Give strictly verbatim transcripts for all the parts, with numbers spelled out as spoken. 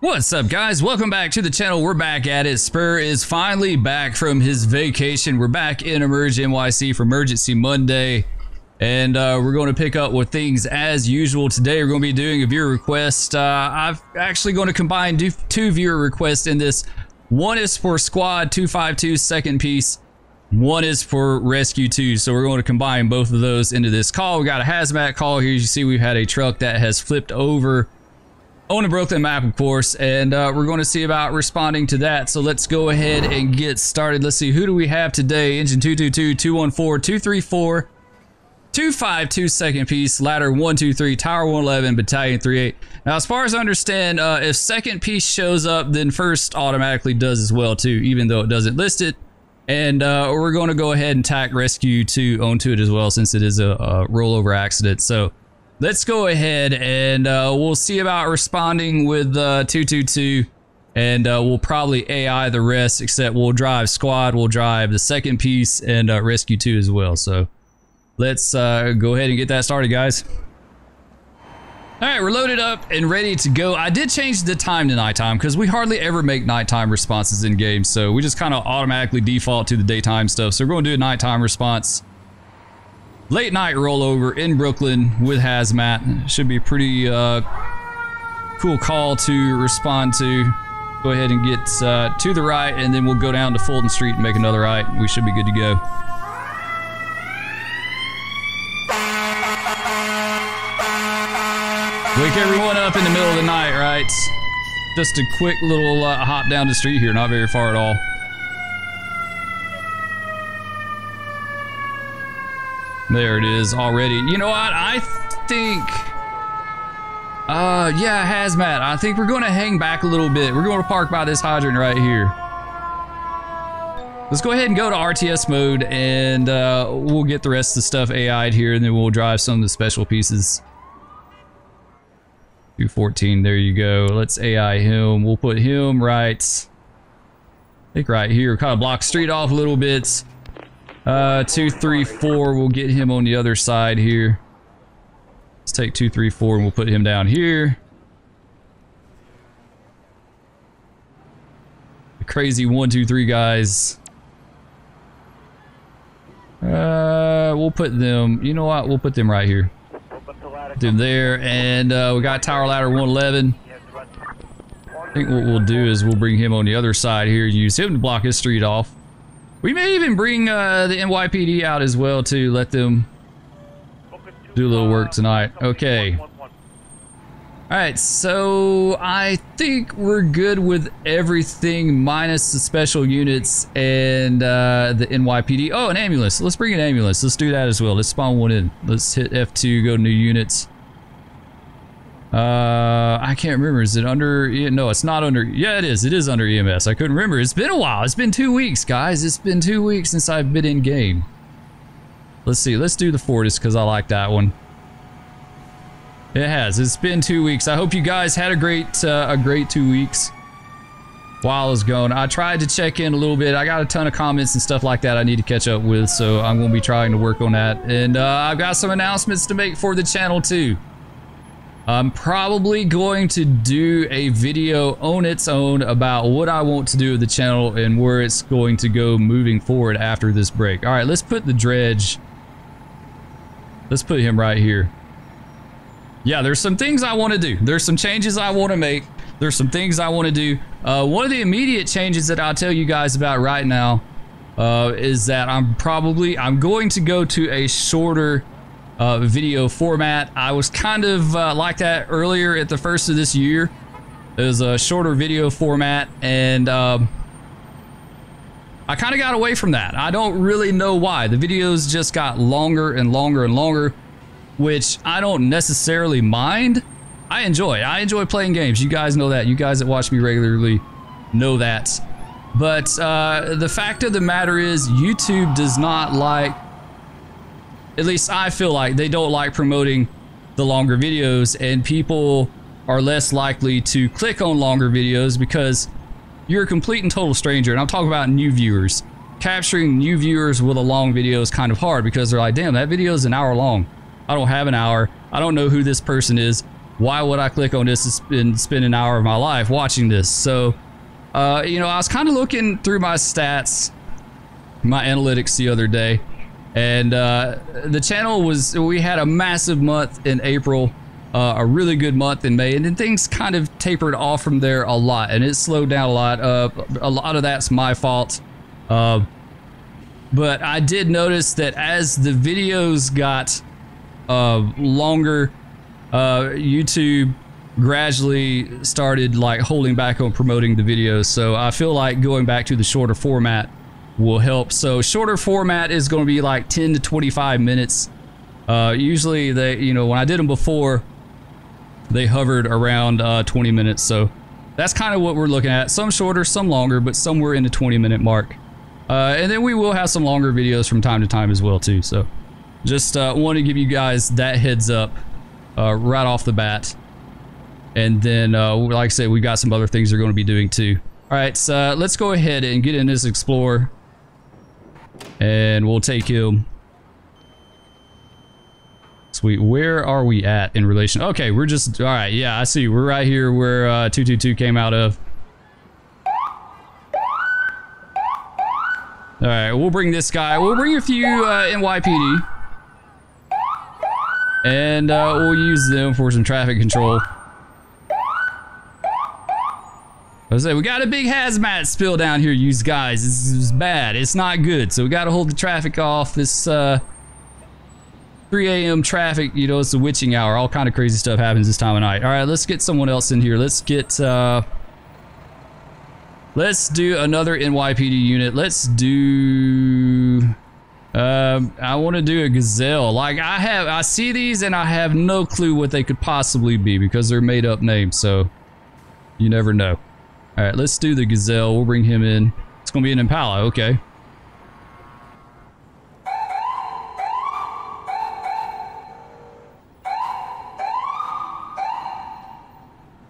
What's up, guys? Welcome back to the channel. We're back at it. Spur is finally back from his vacation. We're back in Emerge N Y C for Emergency Monday, and uh, we're going to pick up with things as usual. Today we're going to be doing a viewer request. Uh, I'm actually going to combine two viewer requests in this. One is for Squad two five two, second piece. One is for Rescue Two. So we're going to combine both of those into this call. We got a hazmat call here. You see we've had a truck that has flipped over on the Brooklyn map, of course, and uh, we're going to see about responding to that. So let's go ahead and get started. Let's see, who do we have today? Engine two two two, two one four, two three four, two five two, second piece, Ladder one two three, Tower one eleven, Battalion thirty-eight. Now, as far as I understand, uh, if second piece shows up, then first automatically does as well too, even though it doesn't list it. And uh, we're going to go ahead and tack Rescue Two onto it as well, since it is a, a rollover accident. So let's go ahead and uh, we'll see about responding with uh, two two two, and uh, we'll probably A I the rest, except we'll drive Squad, we'll drive the second piece, and uh, Rescue Two as well. So let's uh, go ahead and get that started, guys. All right, we're loaded up and ready to go. I did change the time to nighttime because we hardly ever make nighttime responses in games, so we just kind of automatically default to the daytime stuff. So we're going to do a nighttime response. Late night rollover in Brooklyn with hazmat. Should be a pretty uh, cool call to respond to. Go ahead and get uh, to the right, and then we'll go down to Fulton Street and make another right. We should be good to go. Wake everyone up in the middle of the night, right? Just a quick little uh, hop down the street here, not very far at all. There it is already. You know what? I think, uh, yeah, hazmat. I think we're going to hang back a little bit. We're going to park by this hydrant right here. Let's go ahead and go to R T S mode, and uh, we'll get the rest of the stuff A I'd here, and then we'll drive some of the special pieces. two fourteen, there you go. Let's A I him. We'll put him right, I think right here. Kind of block street off a little bit. Uh, two, three, four. We'll get him on the other side here. Let's take two, three, four, and we'll put him down here. The crazy one, two, three guys. Uh, we'll put them. You know what? We'll put them right here. Put them there, and uh, we got Tower Ladder one eleven. I think what we'll do is we'll bring him on the other side here. Use him to block his street off. We may even bring uh, the N Y P D out as well to let them do a little work tonight. Okay. All right, so I think we're good with everything minus the special units and uh, the N Y P D. Oh, an ambulance. Let's bring an ambulance. Let's do that as well. Let's spawn one in. Let's hit F two, go to new units. Uh, I can't remember. Is it under? No, it's not under. Yeah, it is. It is under E M S. I couldn't remember. It's been a while. It's been two weeks, guys. It's been two weeks since I've been in game. Let's see. Let's do the Fortis because I like that one. It has. It's been two weeks. I hope you guys had a great, uh, a great two weeks while I was going. I tried to check in a little bit. I got a ton of comments and stuff like that I need to catch up with, so I'm going to be trying to work on that. And uh, I've got some announcements to make for the channel too. I'm probably going to do a video on its own about what I want to do with the channel and where it's going to go moving forward after this break. All right, let's put the dredge. Let's put him right here. Yeah, there's some things I want to do. There's some changes I want to make. There's some things I want to do. Uh, one of the immediate changes that I'll tell you guys about right now uh, is that I'm probably, I'm going to go to a shorter Uh, video format. I was kind of uh, like that earlier at the first of this year. It was a shorter video format, and um, I kind of got away from that. I don't really know why. The videos just got longer and longer and longer, which I don't necessarily mind. I enjoy. I enjoy playing games. You guys know that. You guys that watch me regularly know that. But uh, the fact of the matter is, YouTube does not like, at least I feel like they don't like promoting the longer videos, and people are less likely to click on longer videos because you're a complete and total stranger. And I'm talking about new viewers. Capturing new viewers with a long video is kind of hard because they're like, damn, that video is an hour long. I don't have an hour. I don't know who this person is. why would I click on this and spend an hour of my life watching this? So, uh, you know, I was kind of looking through my stats, my analytics the other day, and uh, the channel was, we had a massive month in April, uh, a really good month in May, and then things kind of tapered off from there a lot, and it slowed down a lot. Uh, a lot of that's my fault. Uh, but I did notice that as the videos got uh, longer, uh, YouTube gradually started like holding back on promoting the videos. So I feel like going back to the shorter format will help. So shorter format is going to be like ten to twenty-five minutes. Uh, usually they, you know, when I did them before, they hovered around uh, twenty minutes. So that's kind of what we're looking at. Some shorter, some longer, but somewhere in the twenty minute mark. Uh, and then we will have some longer videos from time to time as well too. So just uh, want to give you guys that heads up uh, right off the bat. And then, uh, like I said, we've got some other things we're going to be doing too. All right, so let's go ahead and get in this Explorer. And we'll take him. Sweet, where are we at in relation? Okay, we're just, all right, yeah, I see. We're right here where uh, two two two came out of. All right, we'll bring this guy. We'll bring a few uh, N Y P D. And uh, we'll use them for some traffic control. I was like, we got a big hazmat spill down here, you guys. This is bad. It's not good. So we got to hold the traffic off. This uh, three A M traffic, you know, it's the witching hour. All kind of crazy stuff happens this time of night. All right, let's get someone else in here. Let's get, uh, let's do another N Y P D unit. Let's do, um, I want to do a Gazelle. Like I have, I see these and I have no clue what they could possibly be because they're made up names. So you never know. All right, let's do the Gazelle. We'll bring him in. It's going to be an Impala, okay.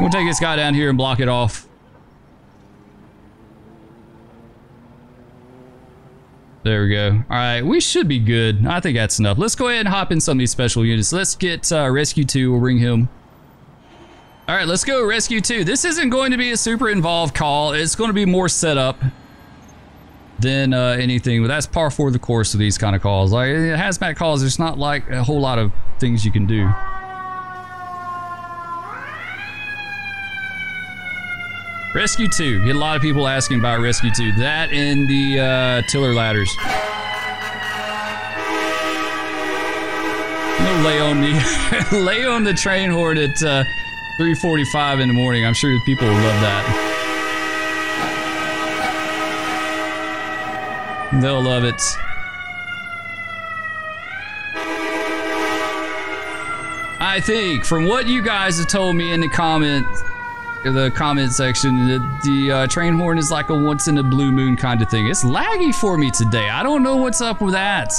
We'll take this guy down here and block it off. There we go. All right, we should be good. I think that's enough. Let's go ahead and hop in some of these special units. Let's get uh, Rescue Two. We'll bring him. All right, let's go Rescue Two. This isn't going to be a super involved call. It's going to be more setup than uh, anything, but that's par for the course of these kind of calls. Like hazmat calls, there's not like a whole lot of things you can do. Rescue Two. Get a lot of people asking about Rescue Two. That and the uh, tiller ladders. No lay on me. Lay on the train horn at. Uh, three forty-five in the morning. I'm sure people will love that. They'll love it. I think from what you guys have told me in the comment, the comment section, that the uh, train horn is like a once in a blue moon kind of thing. It's laggy for me today. I don't know what's up with that.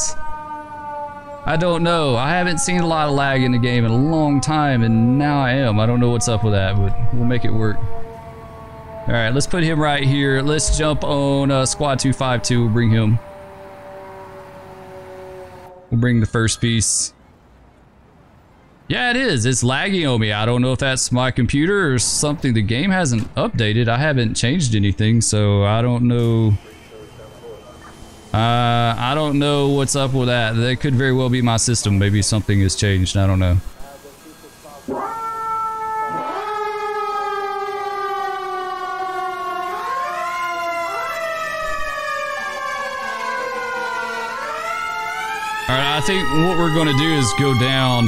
I don't know. I haven't seen a lot of lag in the game in a long time, and now I am. I don't know what's up with that, but we'll make it work. All right, let's put him right here. Let's jump on uh, Squad two five two. We'll bring him. We'll bring the first piece. Yeah, it is. It's laggy on me. I don't know if that's my computer or something. The game hasn't updated. I haven't changed anything, so I don't know. Uh, I don't know what's up with that. That could very well be my system. Maybe something has changed. I don't know. All right, I think what we're going to do is go down.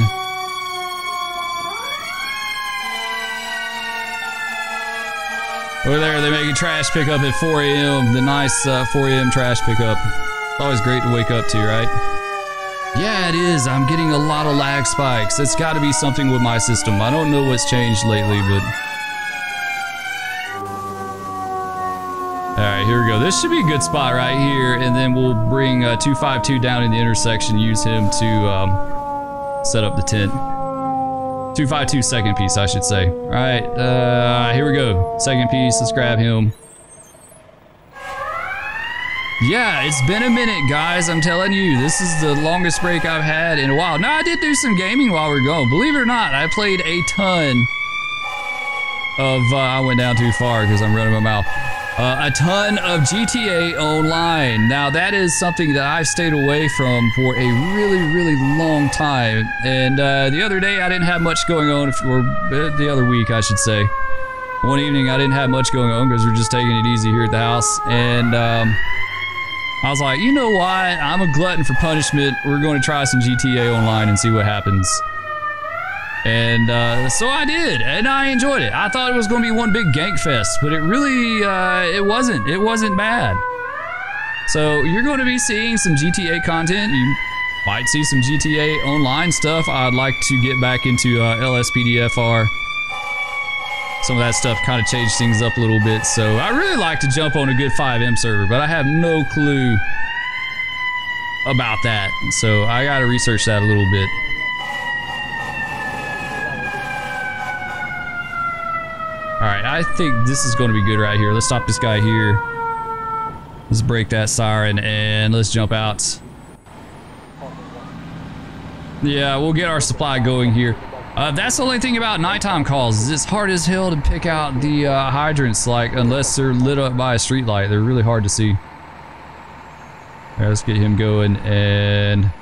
Over there, they make a trash pickup at four A M The nice uh, four A M trash pickup. It's always great to wake up to, right? Yeah, it is. I'm getting a lot of lag spikes. It's got to be something with my system. I don't know what's changed lately, but... All right, here we go. This should be a good spot right here, and then we'll bring uh, two five two down in the intersection, use him to um, set up the tent. two five two second piece, I should say. All right, uh, here we go. Second piece, let's grab him. Yeah, it's been a minute, guys. I'm telling you, this is the longest break I've had in a while. Now, I did do some gaming while we were going. Believe it or not, I played a ton of... Uh, I went down too far because I'm running my mouth. Uh, a ton of G T A Online. Now, that is something that I've stayed away from for a really, really long time. And uh, the other day, I didn't have much going on. Or the other week, I should say. One evening, I didn't have much going on because we're just taking it easy here at the house. And... Um, I was like, you know what? I'm a glutton for punishment. We're going to try some G T A Online and see what happens. And uh, so I did, and I enjoyed it. I thought it was going to be one big gank fest, but it really, uh, it wasn't. It wasn't bad. So you're going to be seeing some G T A content. You might see some G T A Online stuff. I'd like to get back into uh, L S P D F R. Some of that stuff kind of changed things up a little bit, so I really like to jump on a good five M server, but I have no clue about that, so I gotta research that a little bit. Alright, I think this is gonna be good right here. Let's stop this guy here. Let's break that siren and let's jump out. Yeah, we'll get our supply going here. Uh, that's the only thing about nighttime calls, is it's hard as hell to pick out the uh, hydrants, like, unless they're lit up by a street light. They're really hard to see. Alright, let's get him going and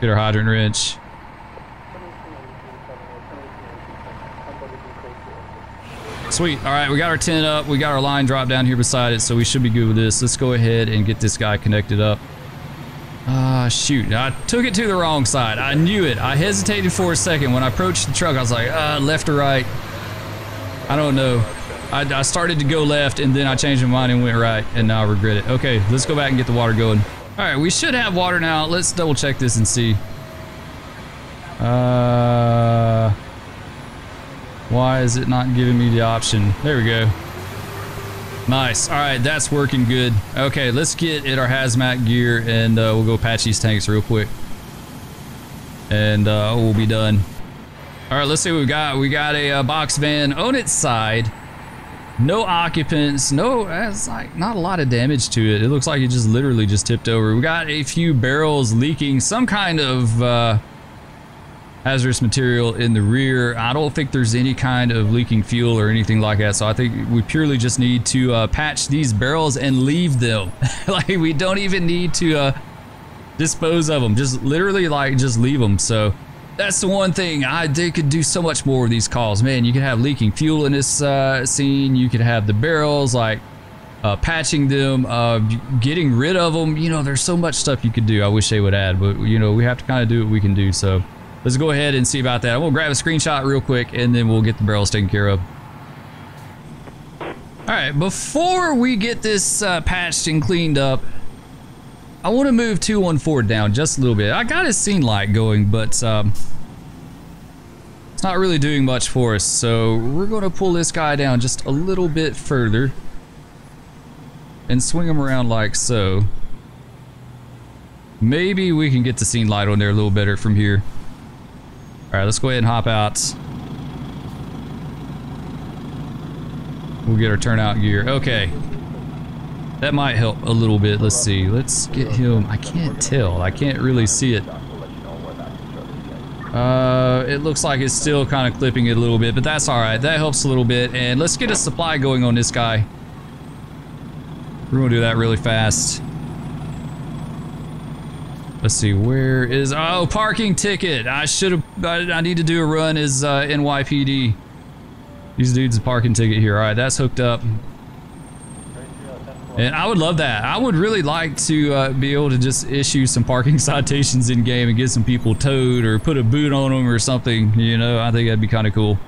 get our hydrant wrench. Sweet. Alright, we got our tent up. We got our line dropped down here beside it, so we should be good with this. Let's go ahead and get this guy connected up. Ah, uh, shoot. I took it to the wrong side. I knew it. I hesitated for a second. When I approached the truck, I was like, uh, left or right? I don't know. I, I started to go left, and then I changed my mind and went right, and now I regret it. Okay, let's go back and get the water going. All right, we should have water now. Let's double check this and see. Uh, why is it not giving me the option? There we go. Nice. All right, that's working good. Okay, let's get in our hazmat gear and uh, we'll go patch these tanks real quick. And uh, we'll be done. All right, let's see what we got. We got a uh, box van on its side. No occupants. No, that's like not a lot of damage to it. It looks like it just literally just tipped over. We got a few barrels leaking some kind of uh, hazardous material in the rear. I don't think there's any kind of leaking fuel or anything like that, so I think we purely just need to uh, patch these barrels and leave them. Like, we don't even need to uh, dispose of them. Just literally, like, just leave them. So that's the one thing. I they could do so much more with these calls, man. You could have leaking fuel in this uh, scene. You could have the barrels, like, uh, patching them, uh, getting rid of them. You know, there's so much stuff you could do. I wish they would add, but you know, we have to kind of do what we can do. So let's go ahead and see about that. I'm gonna grab a screenshot real quick and then we'll get the barrels taken care of. All right, before we get this uh, patched and cleaned up, I wanna move two one four down just a little bit. I got his scene light going, but um, it's not really doing much for us. So we're gonna pull this guy down just a little bit further and swing him around like so. Maybe we can get the scene light on there a little better from here. All right, let's go ahead and hop out. We'll get our turnout gear. Okay. That might help a little bit. Let's see. Let's get him. I can't tell. I can't really see it. Uh, it looks like it's still kind of clipping it a little bit, but that's all right. That helps a little bit. And let's get a supply going on this guy. We're going to do that really fast. Let's see, where is, oh, parking ticket. I should have, I, I need to do a run as uh, N Y P D. These dudes a parking ticket here. All right, that's hooked up. And I would love that. I would really like to uh, be able to just issue some parking citations in game and get some people towed or put a boot on them or something. You know, I think that'd be kind of cool.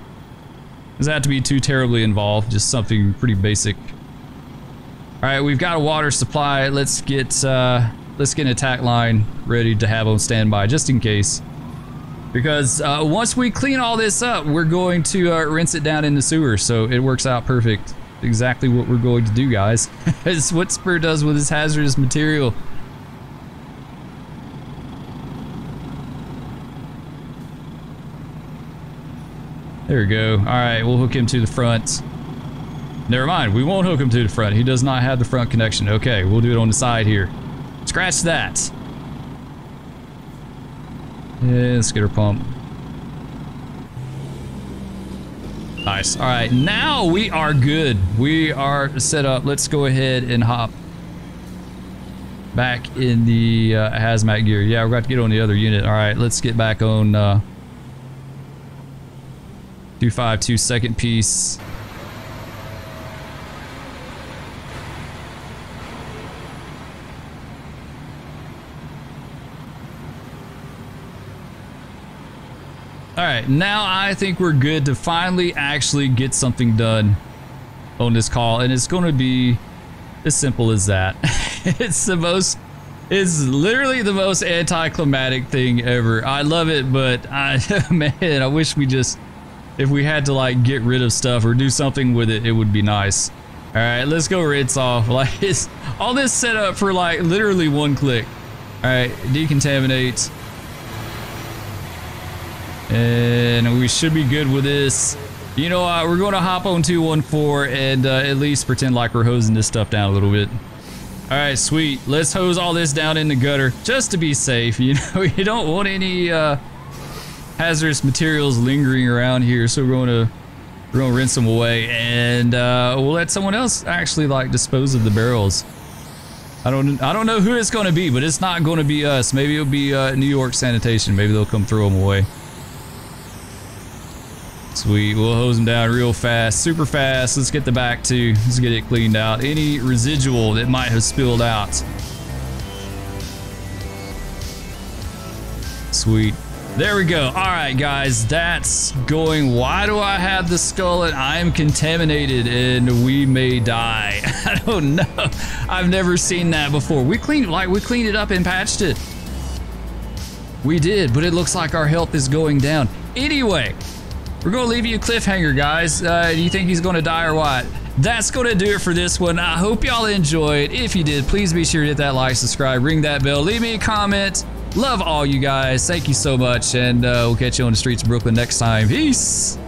Doesn't have to be too terribly involved, just something pretty basic. All right, we've got a water supply. Let's get, uh, let's get an attack line ready to have on standby just in case. Because uh, once we clean all this up, we're going to uh, rinse it down in the sewer. So it works out perfect. Exactly what we're going to do, guys. It's what Spur does with his hazardous material. There we go. All right, we'll hook him to the front. Never mind, we won't hook him to the front. He does not have the front connection. Okay, we'll do it on the side here. Scratch that. Yeah, skitter pump. Nice. All right, now we are good. We are set up. Let's go ahead and hop back in the uh, hazmat gear. Yeah, we're about to get on the other unit. All right, let's get back on uh, two five two second piece. All right, now I think we're good to finally actually get something done on this call, and it's going to be as simple as that. It's the most, it's literally the most anticlimactic thing ever. I love it, but I, man, I wish we just, if we had to like get rid of stuff or do something with it, it would be nice. All right, let's go rinse off. Like it's all this set up for like literally one click. All right, decontaminate. And we should be good with this. You know what, we're going to hop on two one four and uh, at least pretend like we're hosing this stuff down a little bit. All right, sweet. Let's hose all this down in the gutter just to be safe. You know, you don't want any uh, hazardous materials lingering around here. So we're going to, we're going to rinse them away, and uh, we'll let someone else actually like dispose of the barrels. I don't, I don't know who it's going to be, but it's not going to be us. Maybe it'll be uh, New York Sanitation. Maybe they'll come throw them away. Sweet, we'll hose them down real fast, super fast. Let's get the back too. Let's get it cleaned out. Any residual that might have spilled out. Sweet, there we go. All right, guys, that's going. Why do I have the skull and I'm contaminated and we may die? I don't know. I've never seen that before. We cleaned, like we cleaned it up and patched it. We did, but it looks like our health is going down. Anyway. We're gonna leave you a cliffhanger, guys. Uh, do you think he's gonna die or what? That's gonna do it for this one. I hope y'all enjoyed. If you did, please be sure to hit that like, subscribe, ring that bell, leave me a comment. Love all you guys. Thank you so much, and uh, we'll catch you on the streets of Brooklyn next time. Peace.